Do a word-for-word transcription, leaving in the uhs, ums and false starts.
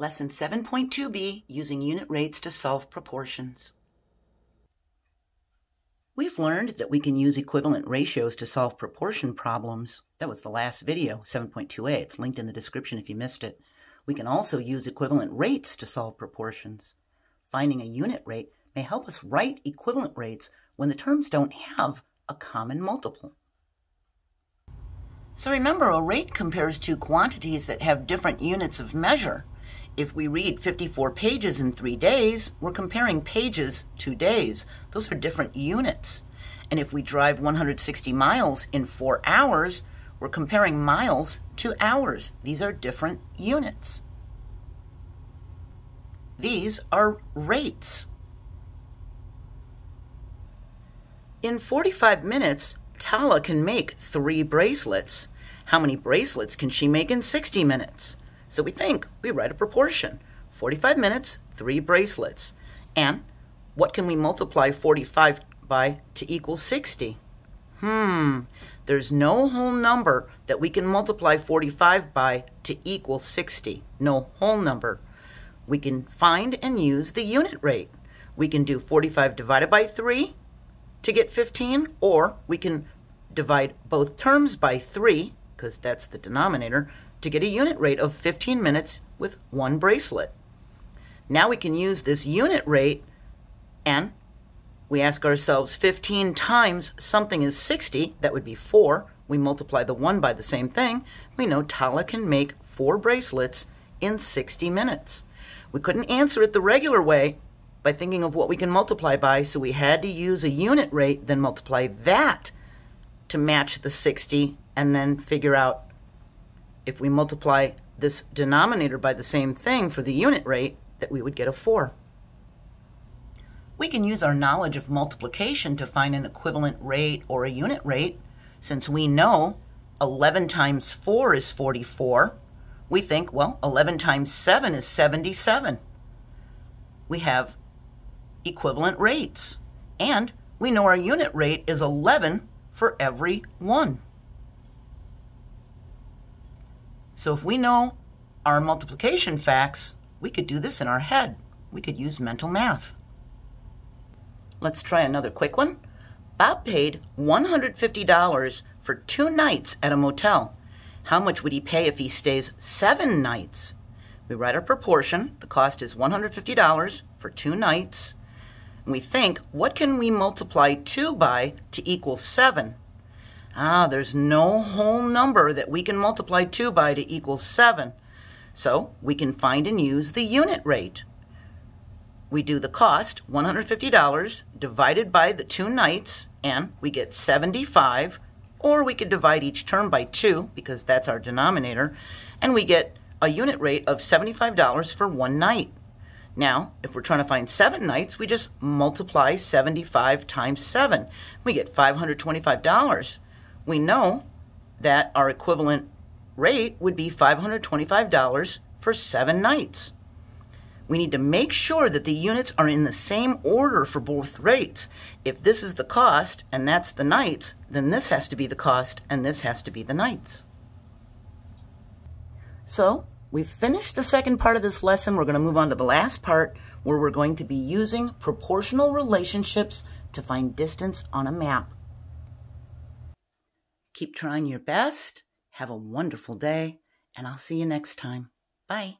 Lesson seven point two B, Using Unit Rates to Solve Proportions. We've learned that we can use equivalent ratios to solve proportion problems. That was the last video, seven point two A. It's linked in the description if you missed it. We can also use equivalent rates to solve proportions. Finding a unit rate may help us write equivalent rates when the terms don't have a common multiple. So remember, a rate compares two quantities that have different units of measure. If we read fifty-four pages in three days, we're comparing pages to days. Those are different units. And if we drive one hundred sixty miles in four hours, we're comparing miles to hours. These are different units. These are rates. In forty-five minutes, Tala can make three bracelets. How many bracelets can she make in sixty minutes? So we think, we write a proportion. forty-five minutes, three bracelets. And what can we multiply forty-five by to equal sixty? Hmm, there's no whole number that we can multiply forty-five by to equal sixty. No whole number. We can find and use the unit rate. We can do forty-five divided by three to get fifteen, or we can divide both terms by three, because that's the denominator, to get a unit rate of fifteen minutes with one bracelet. Now we can use this unit rate, and we ask ourselves fifteen times something is sixty, that would be four. We multiply the one by the same thing. We know Tala can make four bracelets in sixty minutes. We couldn't answer it the regular way by thinking of what we can multiply by, so we had to use a unit rate, then multiply that to match the sixty, and then figure out if we multiply this denominator by the same thing for the unit rate, that we would get a four. We can use our knowledge of multiplication to find an equivalent rate or a unit rate. Since we know eleven times four is forty-four, we think, well, eleven times seven is seventy-seven. We have equivalent rates, and we know our unit rate is eleven for every one. So if we know our multiplication facts, we could do this in our head. We could use mental math. Let's try another quick one. Bob paid one hundred fifty dollars for two nights at a motel. How much would he pay if he stays seven nights? We write our proportion. The cost is one hundred fifty dollars for two nights. And we think, what can we multiply two by to equal seven? Ah, there's no whole number that we can multiply two by to equal seven. So we can find and use the unit rate. We do the cost, one hundred fifty dollars, divided by the two nights, and we get seventy-five. Or we could divide each term by two, because that's our denominator, and we get a unit rate of seventy-five dollars for one night. Now, if we're trying to find seven nights, we just multiply seventy-five times seven. We get five hundred twenty-five dollars. We know that our equivalent rate would be five hundred twenty-five dollars for seven nights. We need to make sure that the units are in the same order for both rates. If this is the cost and that's the nights, then this has to be the cost and this has to be the nights. So we've finished the second part of this lesson. We're going to move on to the last part, where we're going to be using proportional relationships to find distance on a map. Keep trying your best, have a wonderful day, and I'll see you next time. Bye.